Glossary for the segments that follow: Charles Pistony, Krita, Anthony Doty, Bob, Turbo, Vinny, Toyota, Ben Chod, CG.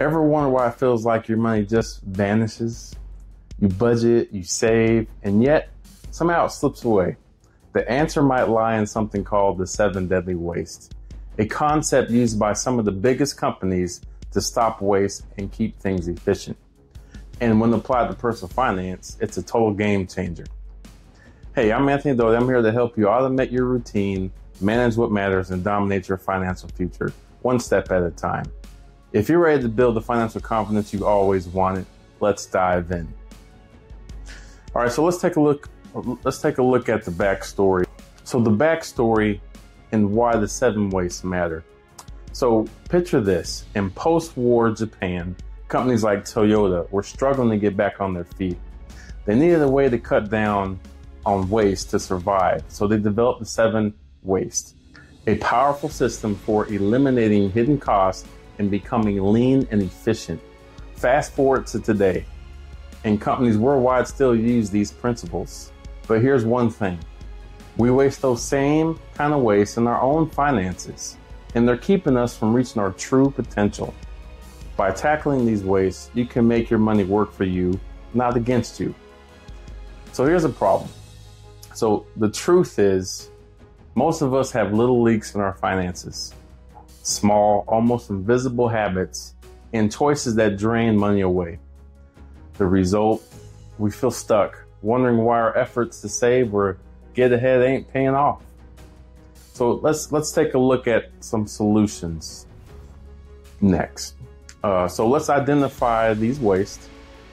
Ever wonder why it feels like your money just vanishes? You budget, you save, and yet somehow it slips away. The answer might lie in something called the 7 deadly wastes, a concept used by some of the biggest companies to stop waste and keep things efficient. And when applied to personal finance, it's a total game changer. Hey, I'm Anthony Doty. I'm here to help you automate your routine, manage what matters, and dominate your financial future one step at a time. If you're ready to build the financial confidence you've always wanted, let's dive in. All right, so let's take a look at the backstory. So the backstory and why the 7 wastes matter. So picture this: in post-war Japan, companies like Toyota were struggling to get back on their feet. They needed a way to cut down on waste to survive, so they developed the 7 wastes, a powerful system for eliminating hidden costs and becoming lean and efficient. Fast forward to today, and companies worldwide still use these principles. But here's one thing: we waste those same kind of waste in our own finances, and they're keeping us from reaching our true potential. By tackling these wastes, you can make your money work for you, not against you. So here's a problem. So the truth is, most of us have little leaks in our finances, small, almost invisible habits and choices that drain money away. The result, we feel stuck, wondering why our efforts to save or get ahead ain't paying off. So let's take a look at some solutions next. So let's identify these wastes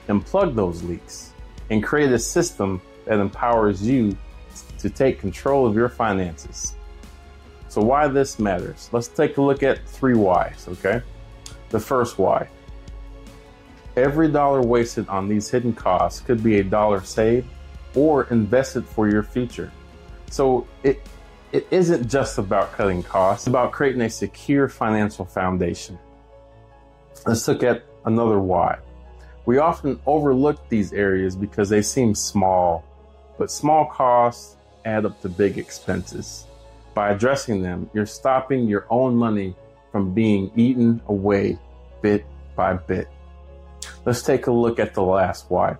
and plug those leaks and create a system that empowers you to take control of your finances. So why this matters? Let's take a look at 3 whys, okay? The first why: every dollar wasted on these hidden costs could be a dollar saved or invested for your future. So it isn't just about cutting costs, it's about creating a secure financial foundation. Let's look at another why. We often overlook these areas because they seem small, but small costs add up to big expenses. By addressing them, you're stopping your own money from being eaten away bit by bit. Let's take a look at the last why.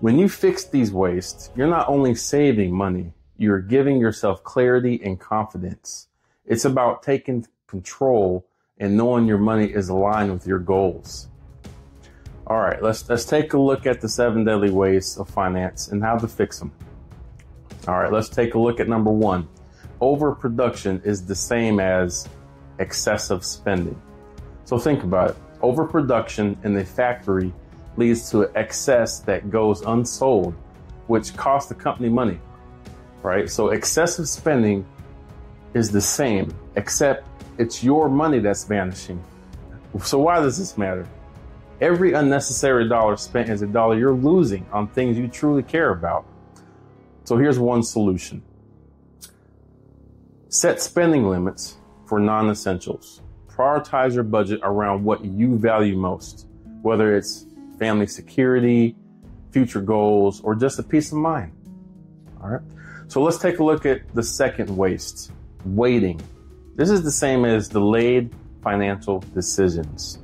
When you fix these wastes, you're not only saving money, you're giving yourself clarity and confidence. It's about taking control and knowing your money is aligned with your goals. All right, let's take a look at the 7 deadly wastes of finance and how to fix them. All right, let's take a look at number 1. Overproduction is the same as excessive spending. So think about it. Overproduction in the factory leads to excess that goes unsold, which costs the company money, right? So excessive spending is the same, except it's your money that's vanishing. So why does this matter? Every unnecessary dollar spent is a dollar you're losing on things you truly care about. So here's one solution. Set spending limits for non-essentials. Prioritize your budget around what you value most, whether it's family security, future goals, or just a peace of mind. All right. So let's take a look at the second waste, waiting. This is the same as delayed financial decisions.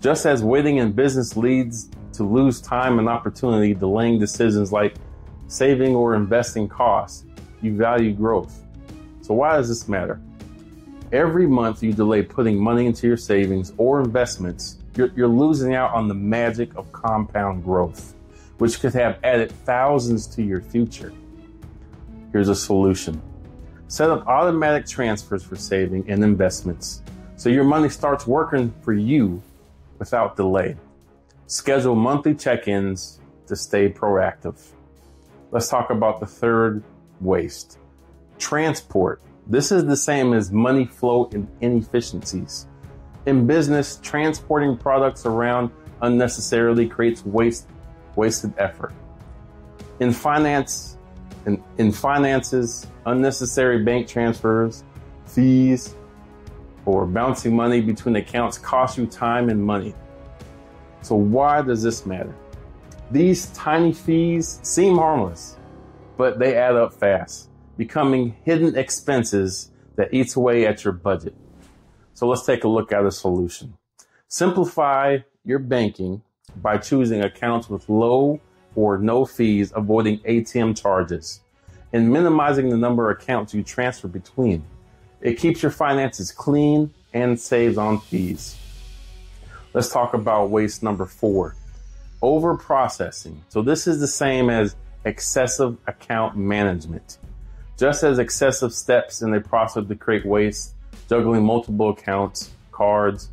Just as waiting in business leads to lose time and opportunity, delaying decisions like saving or investing costs, you value growth. So why does this matter? Every month you delay putting money into your savings or investments, you're losing out on the magic of compound growth, which could have added thousands to your future. Here's a solution. Set up automatic transfers for saving and investments, so your money starts working for you without delay. Schedule monthly check-ins to stay proactive. Let's talk about the third waste, transport. This is the same as money flow and inefficiencies. In business, transporting products around unnecessarily creates wasted effort. In finances, unnecessary bank transfers, fees, or bouncing money between accounts cost you time and money. So why does this matter? These tiny fees seem harmless, but they add up fast, becoming hidden expenses that eats away at your budget. So let's take a look at a solution. Simplify your banking by choosing accounts with low or no fees, avoiding ATM charges, and minimizing the number of accounts you transfer between. It keeps your finances clean and saves on fees. Let's talk about waste number 4, over-processing. So this is the same as excessive account management. Just as excessive steps in the process to create waste, juggling multiple accounts, cards,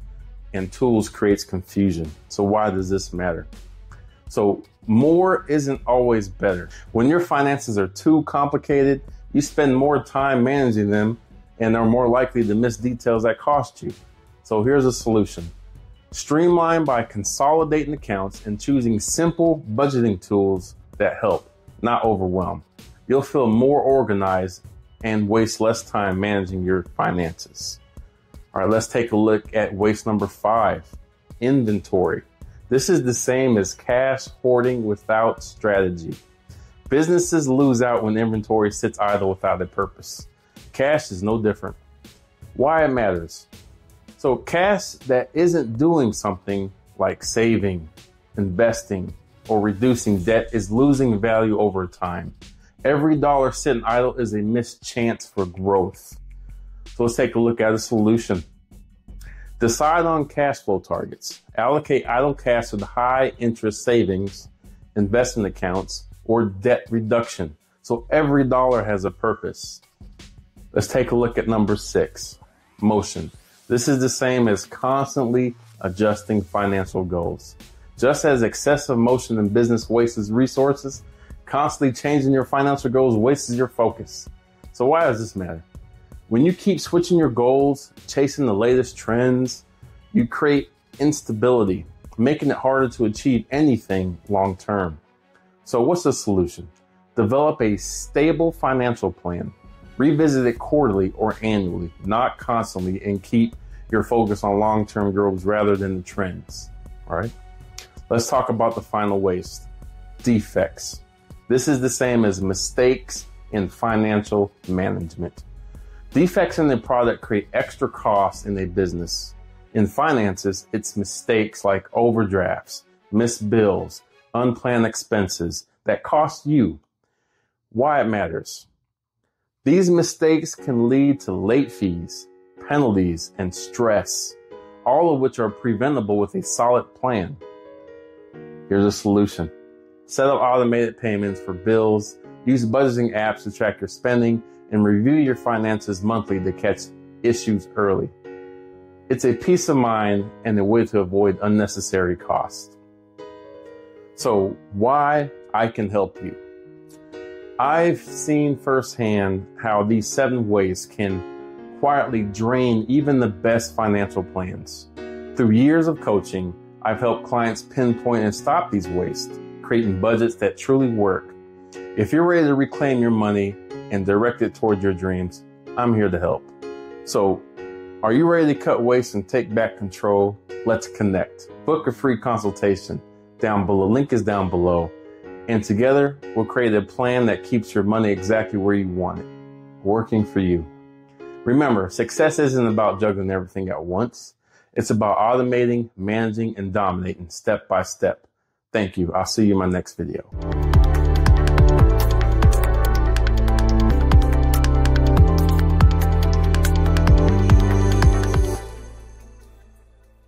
and tools creates confusion. So why does this matter? So more isn't always better. When your finances are too complicated, you spend more time managing them and are more likely to miss details that cost you. So here's a solution. Streamline by consolidating accounts and choosing simple budgeting tools that help, not overwhelm. You'll feel more organized and waste less time managing your finances. All right, let's take a look at waste number 5, inventory. This is the same as cash hoarding without strategy. Businesses lose out when inventory sits idle without a purpose. Cash is no different. Why it matters? So cash that isn't doing something like saving, investing, or reducing debt is losing value over time. Every dollar sitting idle is a missed chance for growth. So let's take a look at a solution. Decide on cash flow targets. Allocate idle cash to the high interest savings, investment accounts, or debt reduction. So every dollar has a purpose. Let's take a look at number 6, motion. This is the same as constantly adjusting financial goals. Just as excessive motion in business wastes resources, constantly changing your financial goals wastes your focus. So why does this matter? When you keep switching your goals, chasing the latest trends, you create instability, making it harder to achieve anything long term. So what's the solution? Develop a stable financial plan. Revisit it quarterly or annually, not constantly, and keep your focus on long-term goals rather than the trends. All right, let's talk about the final waste, defects. This is the same as mistakes in financial management. Defects in the product create extra costs in a business. In finances, it's mistakes like overdrafts, missed bills, unplanned expenses that cost you. Why it matters? These mistakes can lead to late fees, penalties, and stress, all of which are preventable with a solid plan. Here's a solution. Set up automated payments for bills, use budgeting apps to track your spending, and review your finances monthly to catch issues early. It's a peace of mind and a way to avoid unnecessary costs. So why I can help you. I've seen firsthand how these 7 ways can quietly drain even the best financial plans. Through years of coaching, I've helped clients pinpoint and stop these wastes, creating budgets that truly work. If you're ready to reclaim your money and direct it toward your dreams, I'm here to help. So, are you ready to cut waste and take back control? Let's connect. Book a free consultation down below. Link is down below. And together, we'll create a plan that keeps your money exactly where you want it, working for you. Remember, success isn't about juggling everything at once. It's about automating, managing, and dominating step by step. Thank you. I'll see you in my next video.